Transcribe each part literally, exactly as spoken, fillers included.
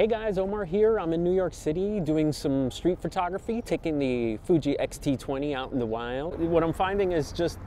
Hey guys, Omar here. I'm in New York City doing some street photography, taking the Fuji X T twenty out in the wild. What I'm finding is just,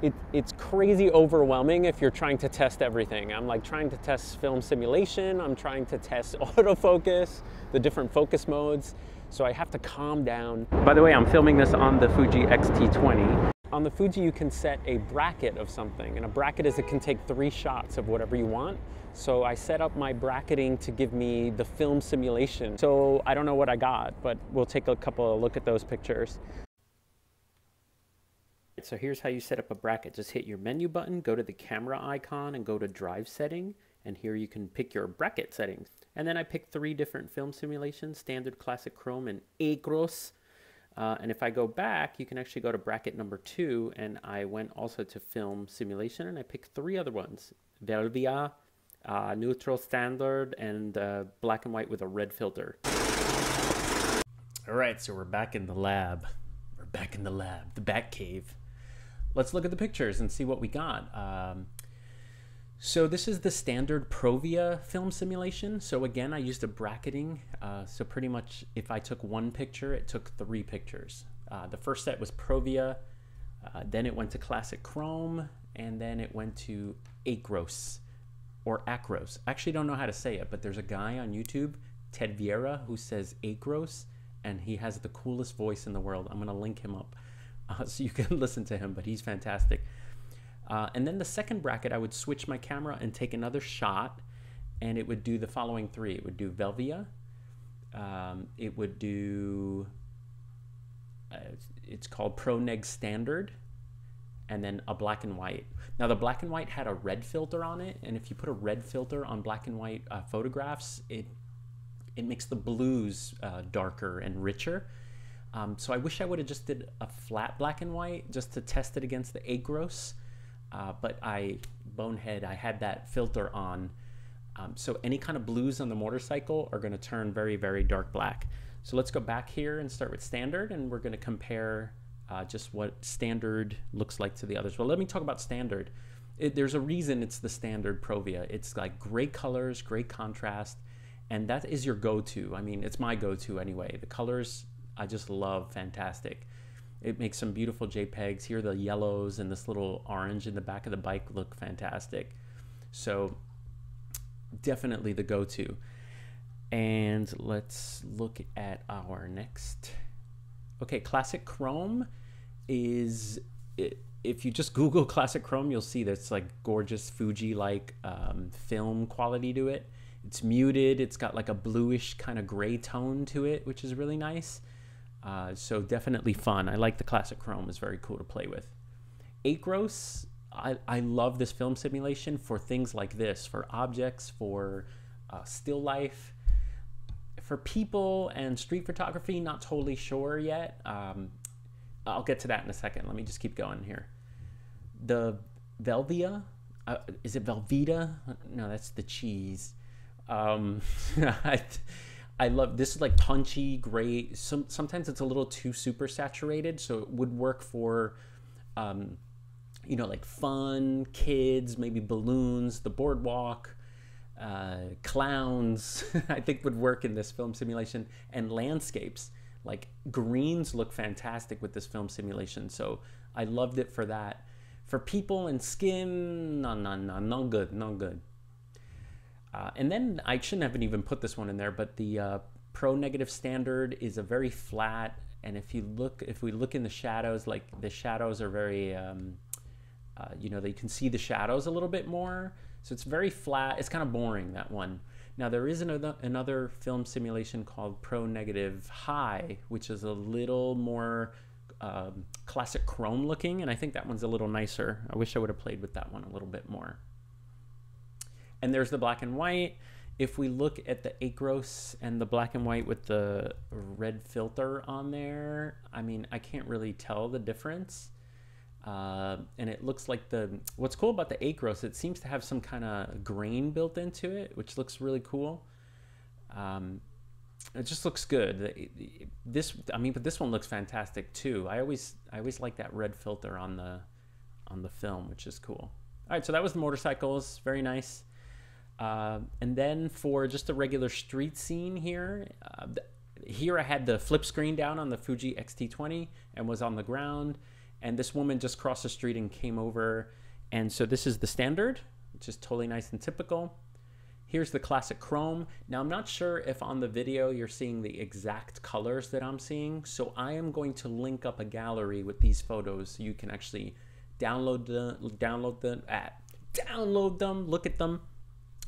it, it's crazy overwhelming if you're trying to test everything. I'm like trying to test film simulation, I'm trying to test autofocus, the different focus modes, so I have to calm down. By the way, I'm filming this on the Fuji X T twenty. On the Fuji, you can set a bracket of something, and a bracket is it can take three shots of whatever you want. So I set up my bracketing to give me the film simulation. So I don't know what I got, but we'll take a couple of look at those pictures. So here's how you set up a bracket. Just hit your menu button, go to the camera icon, and go to drive setting. And here you can pick your bracket settings. And then I picked three different film simulations: standard, classic chrome, and Acros. Uh, and if I go back, you can actually go to bracket number two, and I went also to film simulation, and I picked three other ones: Velvia, uh, neutral standard, and uh, black and white with a red filter. All right, so we're back in the lab. We're back in the lab, the back cave. Let's look at the pictures and see what we got. Um, so this is the standard Provia film simulation. So again, I used a bracketing. Uh, so pretty much if I took one picture, it took three pictures. Uh, the first set was Provia, uh, then it went to classic chrome, and then it went to Acros or Acros. I actually don't know how to say it, but there's a guy on YouTube, Ted Vieira, who says Acros, and he has the coolest voice in the world. I'm gonna link him up uh, so you can listen to him, but he's fantastic. Uh, and then the second bracket, I would switch my camera and take another shot, and it would do the following three. It would do Velvia, um, it would do, uh, it's called ProNeg Standard, and then a black and white. Now the black and white had a red filter on it, and if you put a red filter on black and white uh, photographs, it, it makes the blues uh, darker and richer. Um, so I wish I would have just did a flat black and white just to test it against the Acros. Uh, but I bonehead, I had that filter on. Um, so any kind of blues on the motorcycle are gonna turn very, very dark black. So let's go back here and start with standard, and we're gonna compare uh, just what standard looks like to the others. Well, let me talk about standard. It, there's a reason it's the standard Provia. It's like great colors, great contrast, and that is your go-to. I mean, it's my go-to anyway. The colors, I just love, fantastic. It makes some beautiful JPEGs. Here the yellows and this little orange in the back of the bike look fantastic. So definitely the go-to. And let's look at our next. Okay, classic chrome is, if you just Google classic chrome, you'll see that's like gorgeous Fuji-like um, film quality to it. It's muted, it's got like a bluish kind of gray tone to it, which is really nice. Uh, so definitely fun. I like the classic chrome. It's very cool to play with. Acros, I, I love this film simulation for things like this, for objects, for uh, still life. For people and street photography, not totally sure yet. Um, I'll get to that in a second. Let me just keep going here. The Velvia, uh, is it Velveeta? No, that's the cheese. Um, I, I love this. Is like punchy gray. Some, sometimes it's a little too super saturated, so it would work for, um, you know, like fun kids, maybe balloons, the boardwalk, uh, clowns. I think would work in this film simulation, and landscapes. Like greens look fantastic with this film simulation, so I loved it for that. For people and skin, no, no, no, no good, no good. Uh, and then I shouldn't haven't even put this one in there, but the uh, Pro Negative Standard is a very flat, and if you look, if we look in the shadows, like the shadows are very, um, uh, you know, that you can see the shadows a little bit more. So it's very flat. It's kind of boring, that one. Now there is another another film simulation called Pro Negative High, which is a little more um, classic chrome looking, and I think that one's a little nicer. I wish I would have played with that one a little bit more. And there's the black and white. If we look at the Acros and the black and white with the red filter on there, I mean, I can't really tell the difference. Uh, and it looks like the, what's cool about the Acros, it seems to have some kind of grain built into it, which looks really cool. Um, it just looks good. This, I mean, but this one looks fantastic too. I always, I always like that red filter on the, on the film, which is cool. All right, so that was the motorcycles, very nice. Uh, and then for just the regular street scene here, uh, here I had the flip screen down on the Fuji X T twenty and was on the ground. And this woman just crossed the street and came over. And so this is the standard, which is totally nice and typical. Here's the classic chrome. Now I'm not sure if on the video you're seeing the exact colors that I'm seeing, so I am going to link up a gallery with these photos so you can actually download the download the ah, download them, look at them,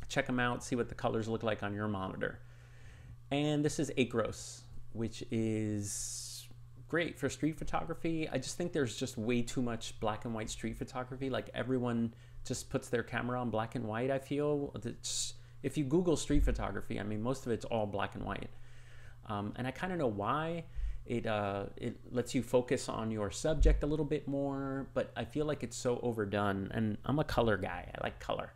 check them out, see what the colors look like on your monitor. And this is Acros, which is great for street photography. I just think there's just way too much black and white street photography. Like everyone just puts their camera on black and white, I feel. It's, if you Google street photography, I mean, most of it's all black and white. Um, and I kind of know why. It, uh, it lets you focus on your subject a little bit more, but I feel like it's so overdone. And I'm a color guy, I like color.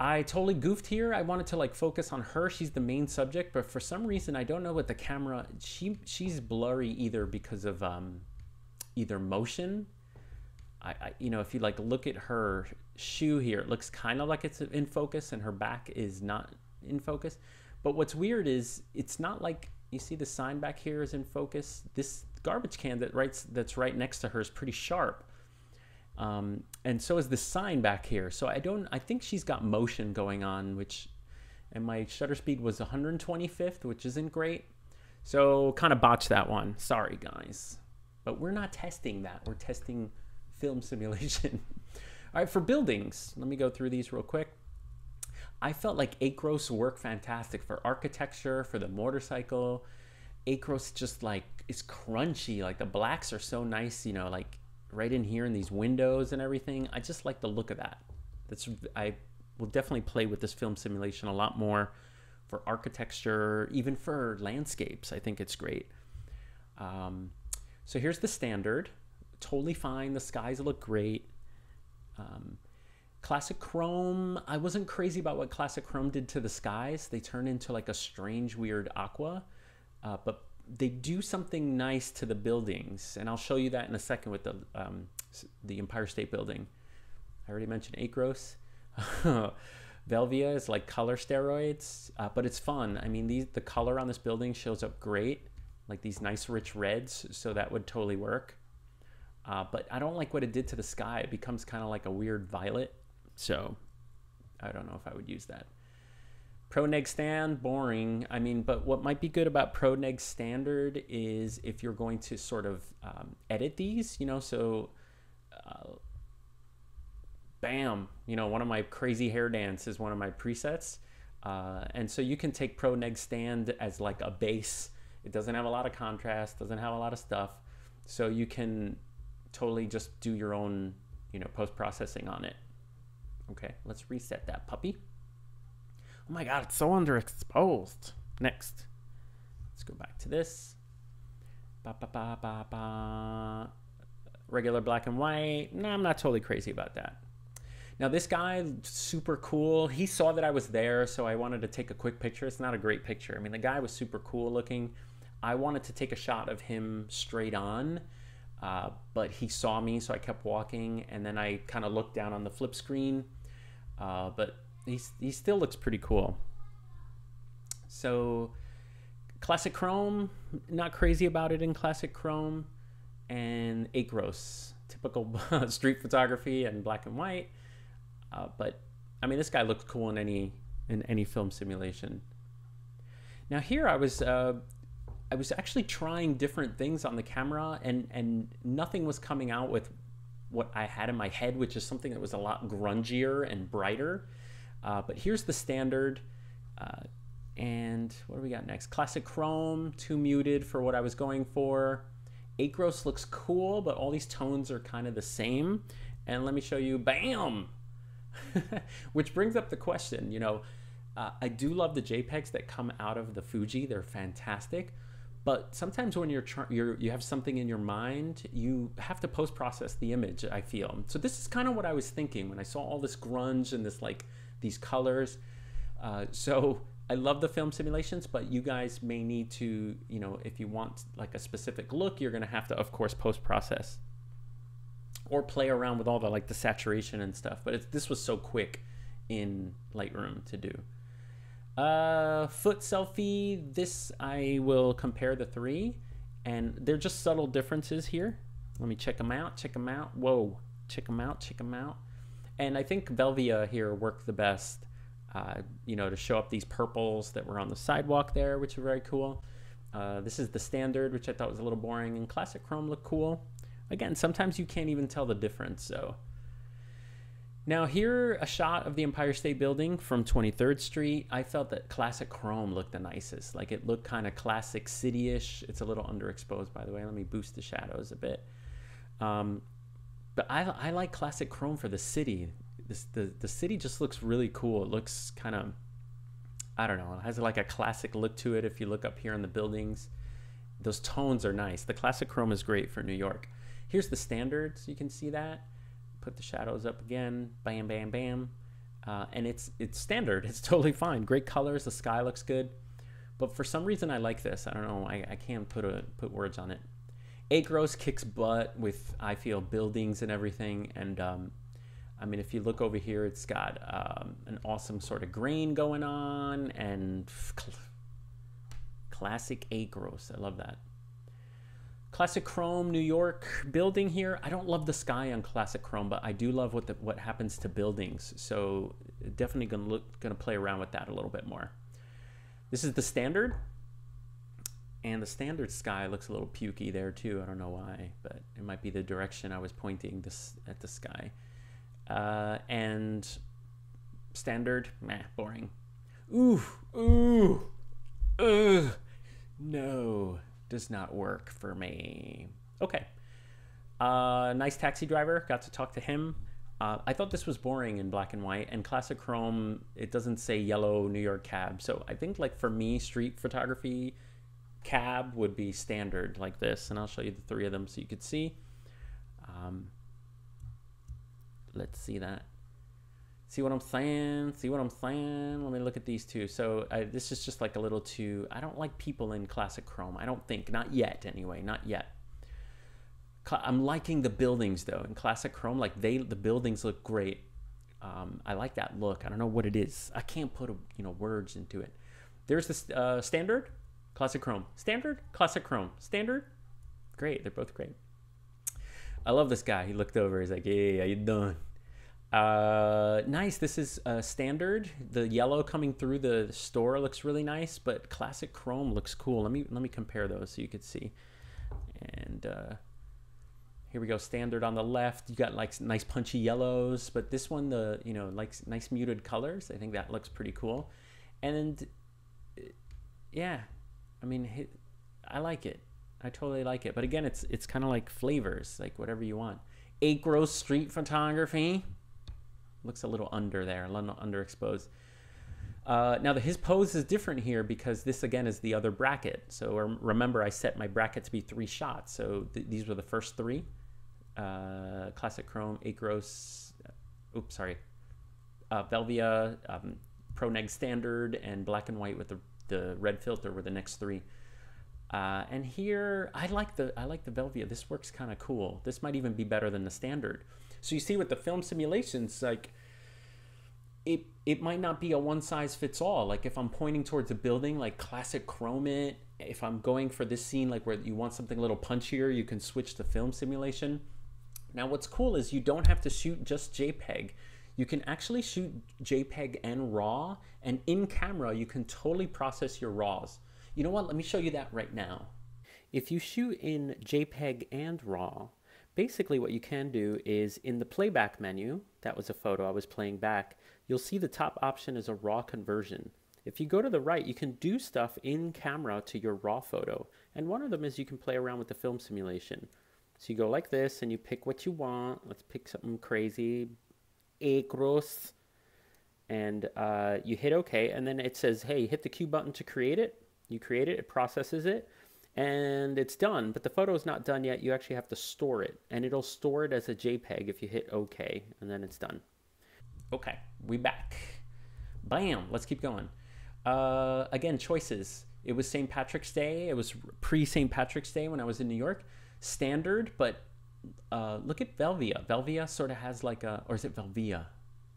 I totally goofed here. I wanted to like focus on her, she's the main subject, but for some reason, I don't know what the camera, she, she's blurry either because of um, either motion. I, I, you know, if you like look at her shoe here, it looks kind of like it's in focus and her back is not in focus. But what's weird is it's not like, you see the sign back here is in focus. This garbage can that right, that's right next to her is pretty sharp. Um, and so is the sign back here. So I don't, I think she's got motion going on, which, and my shutter speed was one hundred twenty-fifth, which isn't great. So kind of botched that one. Sorry guys, but we're not testing that. We're testing film simulation. All right, for buildings, let me go through these real quick. I felt like Acros worked fantastic for architecture, for the motorcycle. Acros just like is crunchy, like the blacks are so nice, you know, like right in here in these windows and everything. I just like the look of that. That's, I will definitely play with this film simulation a lot more for architecture, even for landscapes. I think it's great. Um, so here's the standard. Totally fine, the skies look great. Um, classic chrome, I wasn't crazy about what classic chrome did to the skies. They turn into like a strange, weird aqua, uh, but they do something nice to the buildings. And I'll show you that in a second with the, um, the Empire State Building. I already mentioned Acros. Velvia is like color steroids, uh, but it's fun. I mean, these, the color on this building shows up great, like these nice rich reds, so that would totally work. Uh, but I don't like what it did to the sky. It becomes kind of like a weird violet. So I don't know if I would use that. ProNeg Standard, boring. I mean, but what might be good about ProNeg Standard is if you're going to sort of um, edit these, you know, so uh, bam, you know, one of my crazy hair dance is one of my presets. Uh, and so you can take ProNeg Standard as like a base. It doesn't have a lot of contrast, doesn't have a lot of stuff. So you can totally just do your own, you know, post-processing on it. Okay, let's reset that puppy. Oh my God, it's so underexposed. Next, let's go back to this. Ba, ba, ba, ba, ba. Regular black and white. No, I'm not totally crazy about that. Now this guy, super cool. He saw that I was there, so I wanted to take a quick picture. It's not a great picture. I mean, the guy was super cool looking. I wanted to take a shot of him straight on. Uh, but he saw me, so I kept walking, and then I kind of looked down on the flip screen. Uh, but he's, he still looks pretty cool. So classic chrome, not crazy about it in classic chrome, and Acros, typical street photography and black and white. Uh, but I mean, this guy looked cool in any in any film simulation. Now here I was. Uh, I was actually trying different things on the camera, and, and nothing was coming out with what I had in my head, which is something that was a lot grungier and brighter. Uh, but here's the standard. Uh, and what do we got next? Classic chrome, too muted for what I was going for. Acros looks cool, but all these tones are kind of the same. And let me show you, bam! Which brings up the question, you know, uh, I do love the JPEGs that come out of the Fuji. They're fantastic. But sometimes when you're, you're you have something in your mind, you have to post-process the image, I feel. So this is kind of what I was thinking when I saw all this grunge and this like these colors. Uh, so I love the film simulations, but you guys may need to, you know, if you want like a specific look, you're gonna have to, of course, post-process or play around with all the like the saturation and stuff. But it's, this was so quick, in Lightroom to do. Uh, foot selfie, this I will compare the three, and they're just subtle differences here. Let me check them out, check them out, whoa, check them out, check them out. And I think Velvia here worked the best, uh, you know, to show up these purples that were on the sidewalk there, which are very cool. Uh, this is the standard, which I thought was a little boring, and Classic Chrome looked cool. Again, sometimes you can't even tell the difference, so. Now here, a shot of the Empire State Building from twenty-third street. I felt that Classic Chrome looked the nicest. Like, it looked kind of classic city-ish. It's a little underexposed, by the way. Let me boost the shadows a bit. Um, but I, I like Classic Chrome for the city. This, the, the city just looks really cool. It looks kind of, I don't know, it has like a classic look to it if you look up here in the buildings. Those tones are nice. The Classic Chrome is great for New York. Here's the standard, so you can see that. Put the shadows up again, bam, bam, bam. Uh, and it's it's standard, it's totally fine. Great colors, the sky looks good. But for some reason I like this, I don't know, I, I can't put, a, put words on it. Acros kicks butt with, I feel, buildings and everything. And um, I mean, if you look over here, it's got um, an awesome sort of grain going on, and cl classic Acros, I love that. Classic Chrome, New York building here. I don't love the sky on Classic Chrome, but I do love what the, what happens to buildings. So definitely gonna look, gonna play around with that a little bit more. This is the standard, and the standard sky looks a little pukey there too. I don't know why, but it might be the direction I was pointing this at the sky. Uh, and standard, meh, boring. Ooh, ooh, ugh, no. Does not work for me. Okay, uh, nice taxi driver, got to talk to him. Uh, I thought this was boring in black and white, and Classic Chrome, it doesn't say yellow New York cab. So I think, like, for me, street photography, cab would be standard like this, and I'll show you the three of them so you could see. Um, let's see that. See what I'm saying? See what I'm saying? Let me look at these two. So I, this is just like a little too, I don't like people in Classic Chrome. I don't think, not yet anyway, not yet. Cl I'm liking the buildings though. In Classic Chrome, like they, the buildings look great. Um, I like that look. I don't know what it is. I can't put, a, you know, words into it. There's this uh, standard, Classic Chrome. Standard, Classic Chrome. Standard, great, they're both great. I love this guy. He looked over, he's like, hey, how you doing? Uh, nice, this is uh, standard. The yellow coming through the store looks really nice, but Classic Chrome looks cool. Let me let me compare those so you could see. And uh, here we go, standard on the left. You got like nice punchy yellows, but this one, the you know, like nice muted colors. I think that looks pretty cool. And yeah, I mean, I like it. I totally like it. But again, it's it's kind of like flavors, like whatever you want. Acros street photography. Looks a little under there, a little underexposed. Uh, now the, his pose is different here because this again is the other bracket. So remember, I set my bracket to be three shots. So th these were the first three. Uh, Classic Chrome, Acros, oops, sorry. Uh, Velvia, um, ProNeg Standard, and black and white with the, the red filter were the next three. Uh, and here, I like the I like the Velvia. This works kind of cool. This might even be better than the standard. So you see with the film simulations, like it it might not be a one size fits all. Like if I'm pointing towards a building, like Classic Chrome it, if I'm going for this scene, like where you want something a little punchier, you can switch to film simulation. Now what's cool is you don't have to shoot just JPEG. You can actually shoot JPEG and RAW, and in camera, you can totally process your RAWs. You know what, let me show you that right now. If you shoot in JPEG and RAW, basically what you can do is in the playback menu, that was a photo I was playing back, you'll see the top option is a RAW conversion. If you go to the right, you can do stuff in camera to your RAW photo. And one of them is you can play around with the film simulation. So you go like this and you pick what you want. Let's pick something crazy, Acros, and uh, you hit okay. And then it says, hey, hit the Q button to create it. You create it, it processes it. And it's done, but the photo is not done yet. You actually have to store it, and it'll store it as a JPEG if you hit OK, and then it's done. Okay, we back. Bam, let's keep going. Uh, again, choices. It was Saint Patrick's Day. It was pre-Saint Patrick's Day when I was in New York. Standard, but uh, look at Velvia. Velvia sort of has like a, or is it Velvia?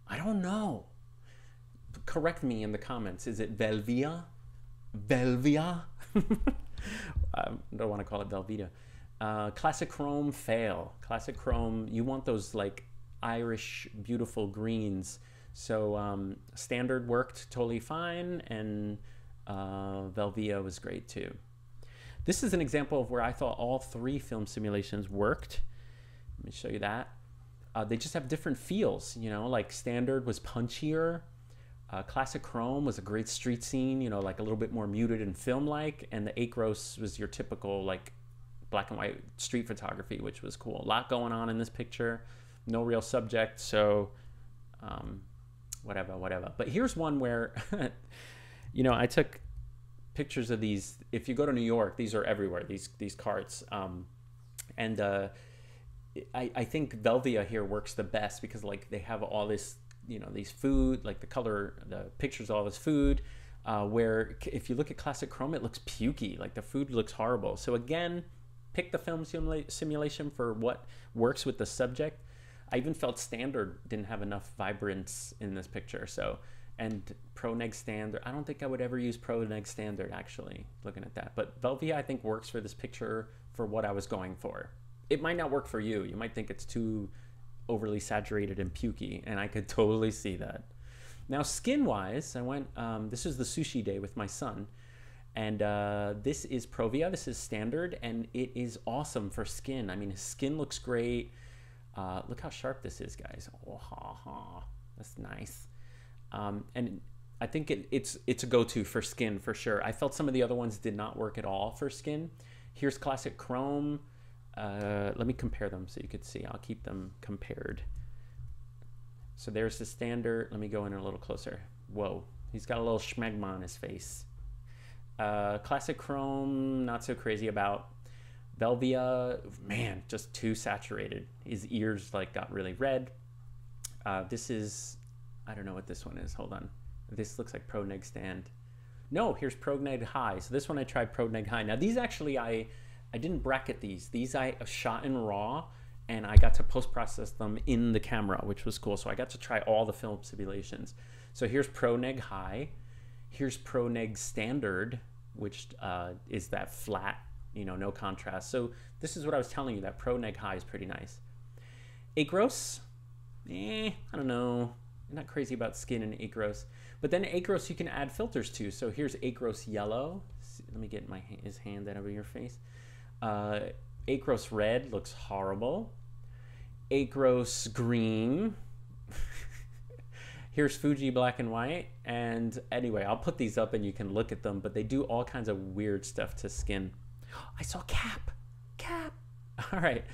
I don't know. correct me in the comments. Is it Velvia? Velvia? I don't want to call it Velvia. Uh, Classic Chrome fail. Classic Chrome, you want those like Irish beautiful greens. So um, Standard worked totally fine, and uh, Velvia was great too. This is an example of where I thought all three film simulations worked. Let me show you that. Uh, they just have different feels, you know, like Standard was punchier. Uh, Classic Chrome was a great street scene, you know, like a little bit more muted and film-like. And the Acros was your typical like black and white street photography, which was cool. A lot going on in this picture, no real subject. So um, whatever, whatever. But here's one where, you know, I took pictures of these. If you go to New York, these are everywhere, these, these carts. Um, and, uh, I, I think Velvia here works the best because like they have all this, you know, these food, like the color, the pictures, all this food, uh, where if you look at Classic Chrome, it looks pukey, like the food looks horrible. So again, pick the film simula simulation for what works with the subject. I even felt Standard didn't have enough vibrance in this picture. So, and ProNeg Standard, I don't think I would ever use ProNeg Standard actually, looking at that. But Velvia, I think, works for this picture for what I was going for. It might not work for you. You might think it's too overly saturated and pukey, and I could totally see that. Now, skin-wise, I went, um, this is the sushi day with my son, and uh, this is Provia, this is Standard, and it is awesome for skin. I mean, his skin looks great. Uh, look how sharp this is, guys. Oh, ha, ha. That's nice. Um, and I think it, it's, it's a go-to for skin, for sure. I felt some of the other ones did not work at all for skin. Here's Classic Chrome. Uh, let me compare them so you could see. I'll keep them compared. So there's the Standard. Let me go in a little closer. Whoa, he's got a little schmegma on his face. Uh, Classic Chrome, not so crazy about. Velvia, man, just too saturated. His ears like got really red. Uh, this is, I don't know what this one is. Hold on. This looks like ProNeg Stand. No, here's ProNeg High. So this one I tried ProNeg High. Now these actually I... I didn't bracket these. These I shot in RAW, and I got to post-process them in the camera, which was cool. So I got to try all the film simulations. So here's ProNeg High. Here's ProNeg Standard, which uh, is that flat, you know, no contrast. So this is what I was telling you, that ProNeg High is pretty nice. Acros, eh, I don't know. I'm not crazy about skin and Acros. But then Acros you can add filters to. So here's Acros Yellow. Let me get my his hand out over your face. Uh, Acros Red looks horrible. Acros Green. Here's Fuji Black and White. And anyway, I'll put these up and you can look at them, but they do all kinds of weird stuff to skin. I saw Cap. Cap. All right.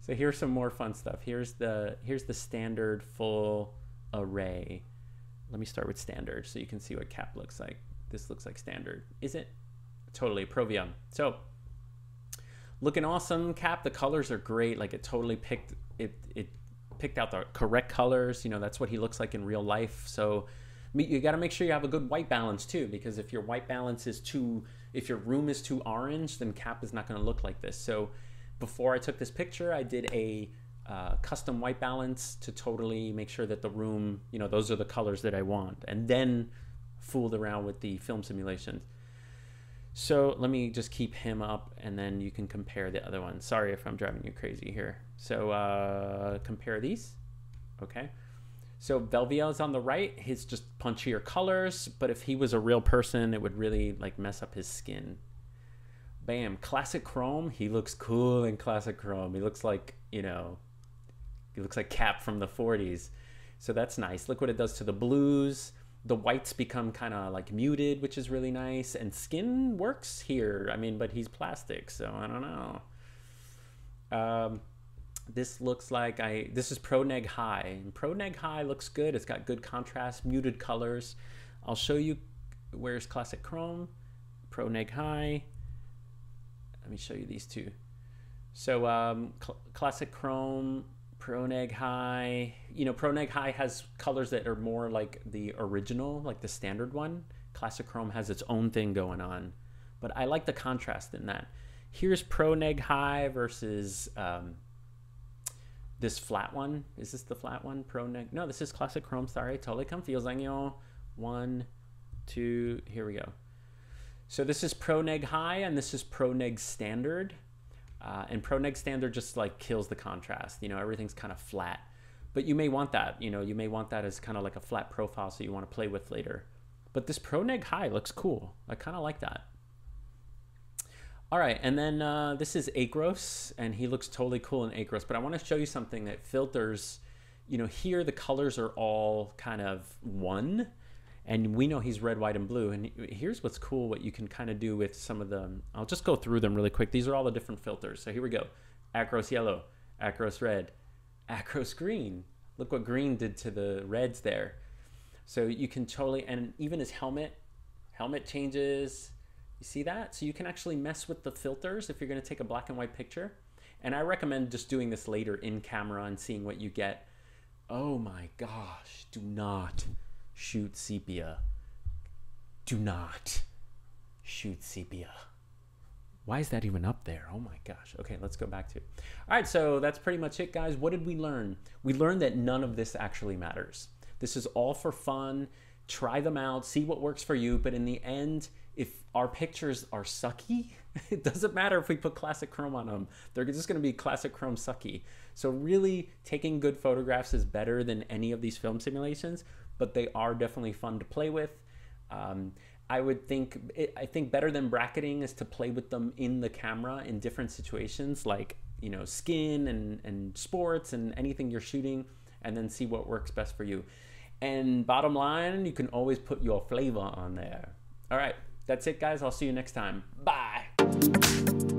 So here's some more fun stuff. Here's the, here's the Standard full array. Let me start with Standard so you can see what Cap looks like. This looks like Standard. Is it? Totally. Provia. So looking awesome, Cap. The colors are great. Like it totally picked it. It picked out the correct colors. You know, that's what he looks like in real life. So you got to make sure you have a good white balance too, because if your white balance is too, if your room is too orange, then Cap is not going to look like this. So before I took this picture, I did a uh, custom white balance to totally make sure that the room, you know, those are the colors that I want, and then fooled around with the film simulations. So let me just keep him up and then you can compare the other one. Sorry if I'm driving you crazy here. So uh, compare these. Okay. So Velvia is on the right. His just punchier colors, but if he was a real person, it would really like mess up his skin. Bam. Classic Chrome. He looks cool in Classic Chrome. He looks like, you know, he looks like Cap from the forties. So that's nice. Look what it does to the blues. The whites become kind of like muted, which is really nice. And skin works here. I mean, but he's plastic, so I don't know. Um, this looks like I, this is ProNeg High. And ProNeg High looks good. It's got good contrast, muted colors. I'll show you where's Classic Chrome, ProNeg High. Let me show you these two. So um, cl Classic Chrome, ProNeg High, you know, ProNeg High has colors that are more like the original, like the Standard one. Classic Chrome has its own thing going on, but I like the contrast in that. Here's ProNeg High versus um, this flat one. Is this the flat one? ProNeg? No, this is Classic Chrome. Sorry, totally confusing you. One, two, here we go. So this is ProNeg High and this is ProNeg Standard. Uh, and ProNeg Standard just like kills the contrast. You know, everything's kind of flat. But you may want that. You know, you may want that as kind of like a flat profile so you want to play with later. But this ProNeg High looks cool. I kind of like that. All right, and then uh, this is Acros, and he looks totally cool in Acros, but I want to show you something that filters, you know, here the colors are all kind of one, and we know he's red, white, and blue, and here's what's cool, what you can kind of do with some of them. I'll just go through them really quick. These are all the different filters, so here we go. Acros yellow, Acros red, Acros green. Look what green did to the reds there. So you can totally, and even his helmet, helmet changes. You see that? So you can actually mess with the filters if you're going to take a black and white picture. And I recommend just doing this later in camera and seeing what you get. Oh my gosh, do not shoot sepia. Do not shoot sepia. Why is that even up there? Oh my gosh. Okay, let's go back to it. All right, so that's pretty much it, guys. What did we learn? We learned that none of this actually matters. This is all for fun. Try them out, see what works for you, but in the end, if our pictures are sucky, it doesn't matter if we put Classic Chrome on them. They're just gonna be Classic Chrome sucky. So really, taking good photographs is better than any of these film simulations, but they are definitely fun to play with. Um, I would think, I think better than bracketing is to play with them in the camera in different situations, like, you know, skin and, and sports and anything you're shooting, and then see what works best for you. And bottom line, you can always put your flavor on there. All right. That's it, guys. I'll see you next time. Bye.